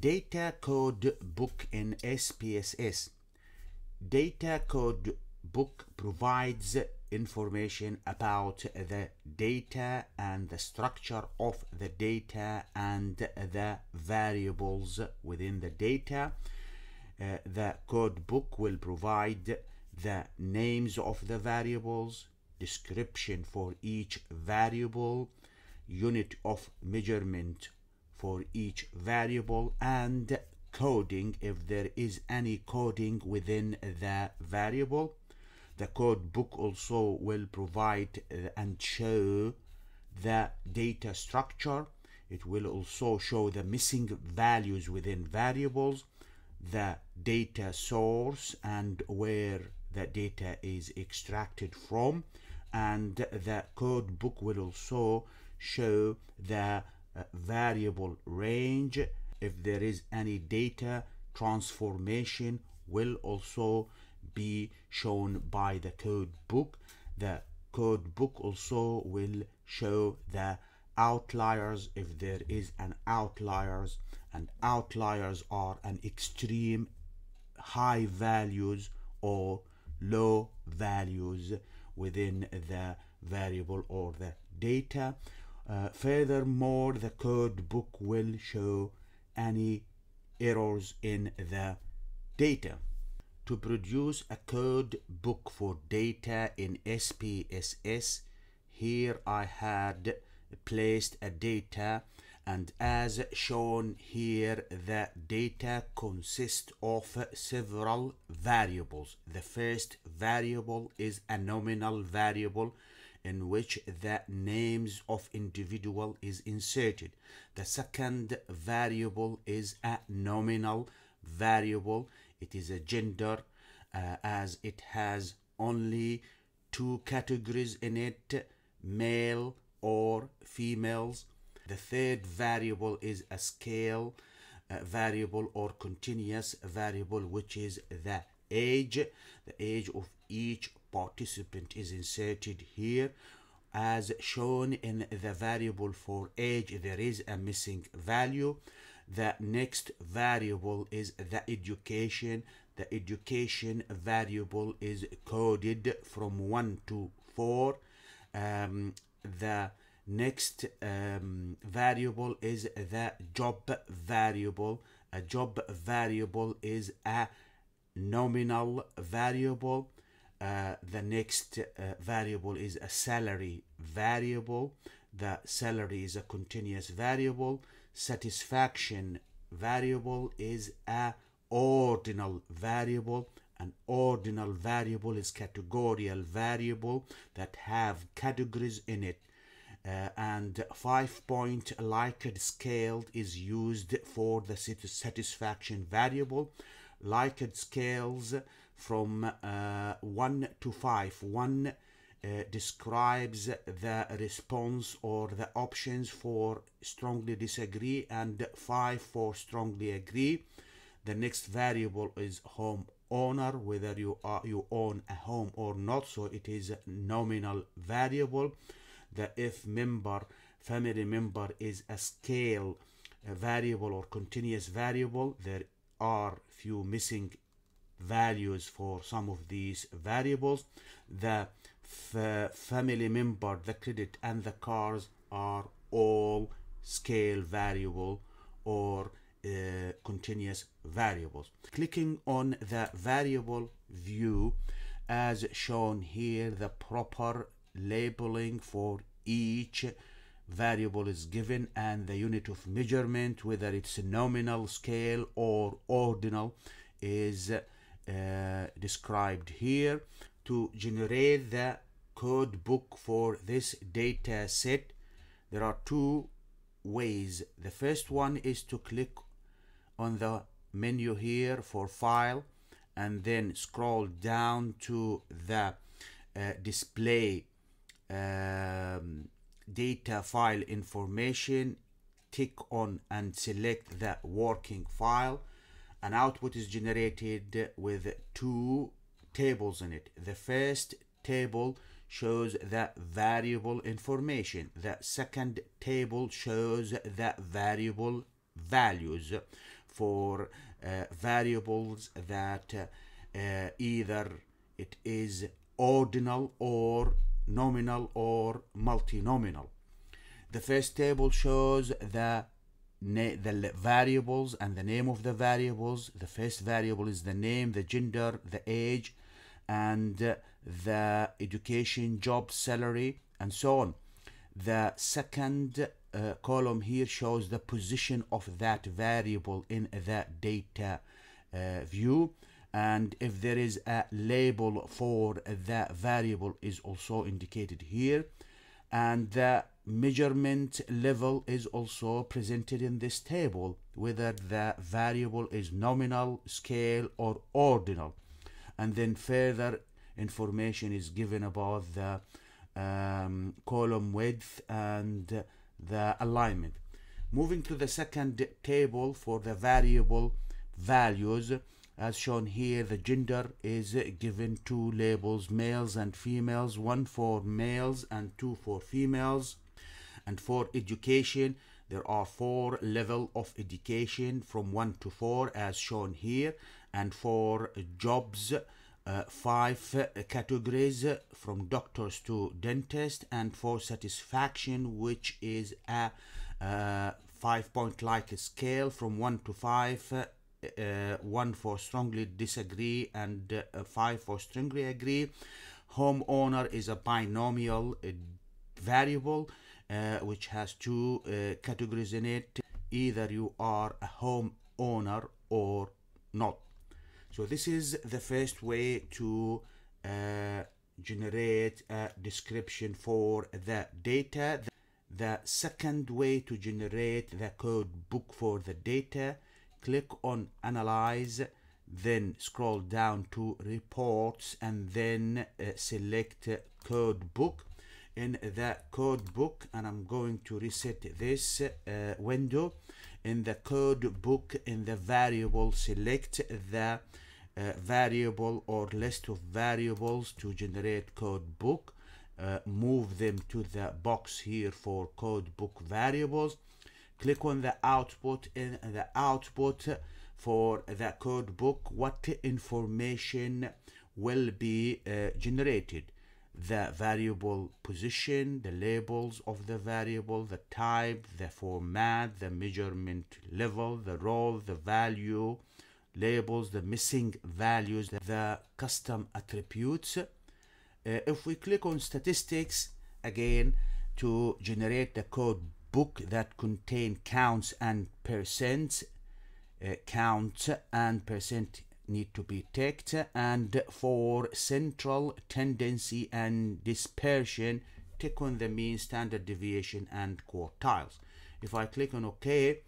data code book in SPSS. Data code book provides information about the data and the structure of the data and the variables within the data. The code book will provide the names of the variables, description for each variable, unit of measurement for each variable, and coding if there is any coding within the variable. The code book also will provide and show the data structure. It will also show the missing values within variables, the data source and where the data is extracted from, and the code book will also show the variable range. If there is any data transformation, will also be shown by the code book. The code book also will show the outliers if there is an outliers, and outliers are an extreme high values or low values within the variable or the data. Furthermore, the code book will show any errors in the data. To produce a code book for data in SPSS, here I had placed a data, and as shown here, the data consists of several variables. The first variable is a nominal variable in which the names of individual is inserted. The second variable is a nominal variable. It is a gender as it has only two categories in it, male or females. The third variable is a scale variable or continuous variable, which is the age. The age of each participant is inserted here. As shown in the variable for age, there is a missing value. The next variable is the education. The education variable is coded from 1 to 4. The next variable is the job variable. A job variable is a nominal variable. The next variable is a salary variable. The salary is a continuous variable. Satisfaction variable is a ordinal variable. An ordinal variable is categorical variable that have categories in it. And 5-point Likert scale is used for the satisfaction variable. Likert scales from 1 to 5. 1 describes the response or the options for strongly disagree, and 5 for strongly agree. The next variable is homeowner, whether you own a home or not, so it is a nominal variable. The if member, family member, is a scale variable or continuous variable. There are few missing values for some of these variables. The family member, the credit, and the cars are all scale variable or continuous variables. Clicking on the variable view, as shown here, the proper labeling for each variable is given, and the unit of measurement, whether it's nominal, scale, or ordinal, is described here. To generate the code book for this data set, there are two ways. The first one is to click on the menu here for file, and then scroll down to the display data file information. Tick on and select the working file. An output is generated with two tables in it. The first table shows the variable information. The second table shows the variable values for variables that either it is ordinal or nominal or multinomial. The first table shows the variables and the name of the variables. The first variable is the name, the gender, the age, and the education, job, salary, and so on. The second column here shows the position of that variable in the data view, and if there is a label for that variable is also indicated here, and the measurement level is also presented in this table, whether the variable is nominal, scale, or ordinal. And then further information is given about the column width and the alignment. Moving to the second table for the variable values, as shown here, the gender is given two labels, males and females, one for males and two for females. And for education, there are four levels of education from 1 to 4 as shown here. And for jobs, 5 categories from doctors to dentists. And for satisfaction, which is a 5-point Likert scale from 1 to 5, 1 for strongly disagree and 5 for strongly agree. Homeowner is a binomial variable which has two categories in it, either you are a homeowner or not. So this is the first way to generate a description for the data. The second way to generate the code book for the data, click on Analyze, then scroll down to Reports, and then select Code Book. In the Code Book, and I'm going to reset this window. In the Code Book, in the variable, select the variable or list of variables to generate Code Book. Move them to the box here for Code Book variables. Click on the output. In the output for the code book, what information will be generated? The variable position, the labels of the variable, the type, the format, the measurement level, the role, the value, labels, the missing values, the custom attributes. If we click on statistics, again, to generate the code book that contain counts and percents, count and percent need to be ticked, and for central tendency and dispersion, tick on the mean, standard deviation, and quartiles. If I click on OK,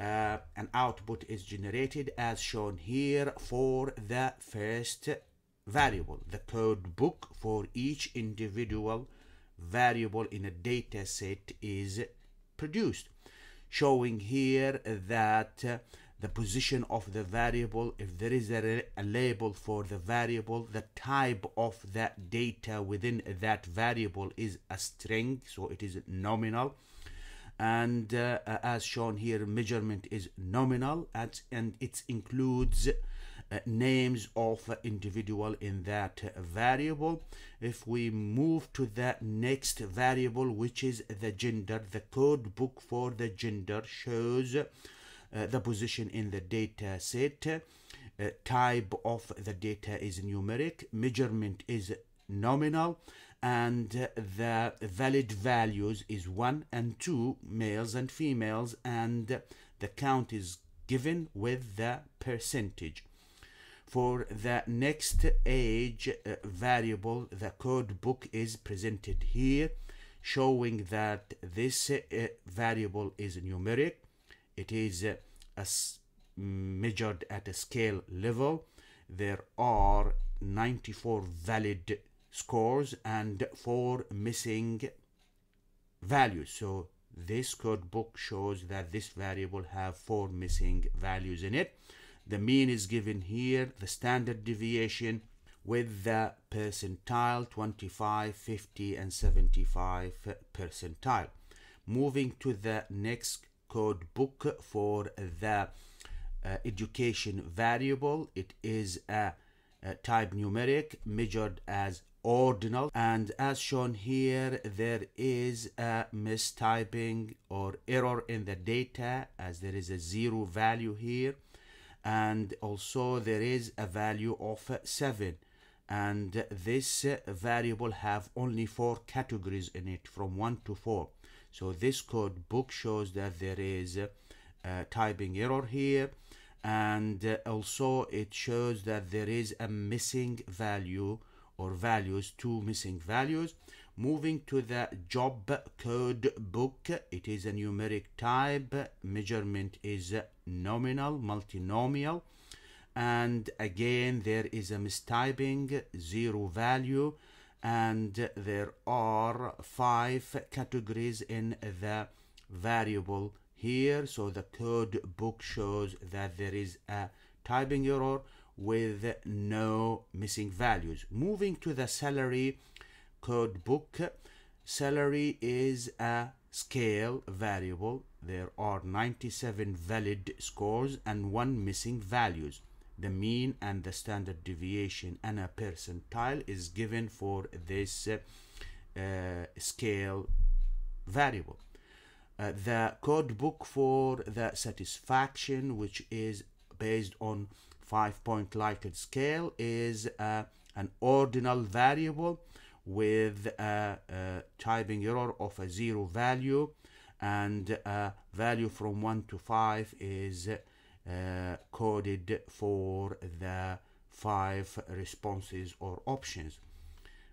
an output is generated as shown here for the first variable. The code book for each individual variable in a data set is produced, showing here that the position of the variable, if there is a label for the variable, the type of that data within that variable is a string, so it is nominal, and as shown here, measurement is nominal, and it includes names of individual in that variable. If we move to the next variable, which is the gender, the code book for the gender shows the position in the data set, type of the data is numeric, measurement is nominal, and the valid values is 1 and 2, males and females, and the count is given with the percentage. For the next age variable, the code book is presented here, showing that this variable is numeric. It is measured at a scale level. There are 94 valid scores and 4 missing values. So this code book shows that this variable have 4 missing values in it. The mean is given here, the standard deviation with the percentile, 25, 50, and 75 percentile. Moving to the next code book for the education variable. It is a type numeric, measured as ordinal, and as shown here, there is a mistyping or error in the data, as there is a zero value here, and also there is a value of 7, and this variable have only 4 categories in it, from 1 to 4. So this code book shows that there is a typing error here, and also it shows that there is a missing value or values, 2 missing values. Moving to the job code book, it is a numeric type, measurement is nominal, multinomial, and again there is a mistyping, 0 value, and there are 5 categories in the variable here. So the code book shows that there is a typing error with no missing values. Moving to the salary code book, salary is a scale variable. There are 97 valid scores and 1 missing values. The mean and the standard deviation and a percentile is given for this scale variable. The code book for the satisfaction, which is based on 5-point Likert scale, is an ordinal variable with a typing error of a 0 value, and value from 1 to 5 is coded for the 5 responses or options.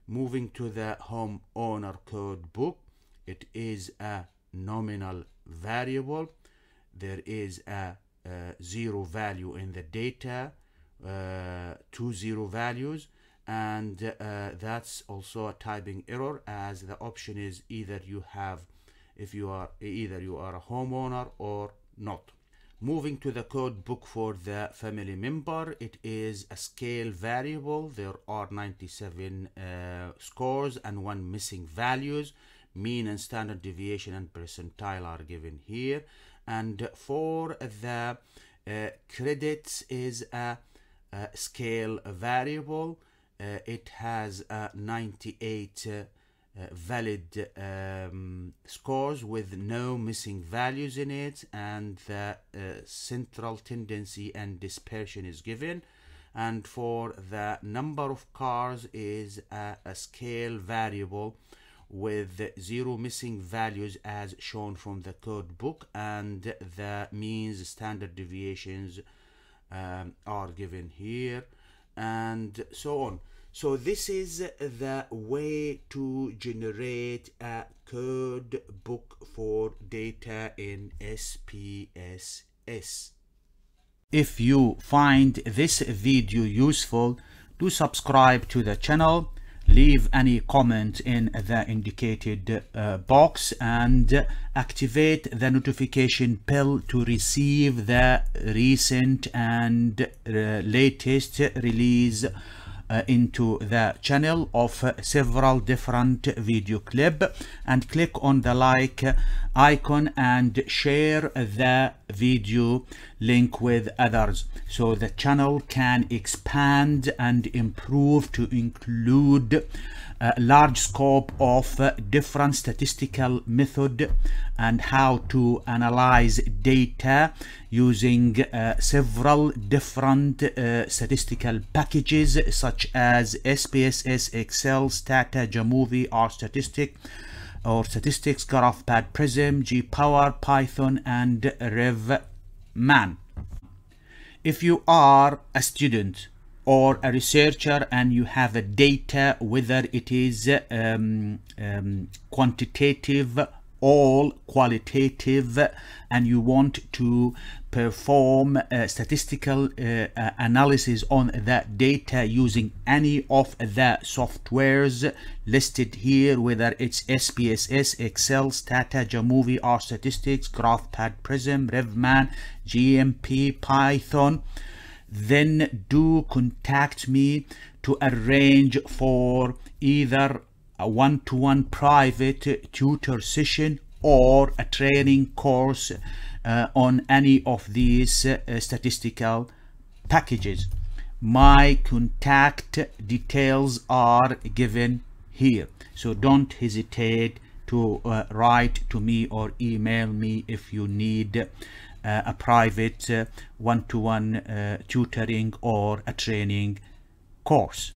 Moving to the homeowner code book, it is a nominal variable. There is a 0 value in the data, 2 0 values, and that's also a typing error, as the option is either you have, if you are either you are a homeowner or not. Moving to the code book for the family member, it is a scale variable. There are 97 scores and 1 missing values. Mean and standard deviation and percentile are given here. And for the credits is a scale variable. It has 98 valid scores with no missing values in it, and the central tendency and dispersion is given. And for the number of cars is a scale variable with 0 missing values, as shown from the code book, and the means, standard deviations are given here, and so on. So this is the way to generate a code book for data in SPSS. If you find this video useful, do subscribe to the channel. Leave any comment in the indicated box and activate the notification bell to receive the recent and latest release into the channel of several different video clips, and click on the like icon and share the video link with others, so the channel can expand and improve to include a large scope of different statistical method and how to analyze data using several different statistical packages such as SPSS, Excel, Stata, Jamovi, R-Statistic, or Statistics, GraphPad Prism, G-Power, Python, and RevMan. If you are a student or a researcher and you have a data, whether it is quantitative or qualitative, and you want to perform statistical analysis on that data using any of the softwares listed here, whether it's SPSS, Excel, Stata, Jamovi, R-Statistics, GraphPad Prism, RevMan, GMP, Python, then do contact me to arrange for either a one-to-one private tutor session or a training course on any of these statistical packages. My contact details are given here, so don't hesitate to write to me or email me if you need a private one-to-one tutoring or a training course.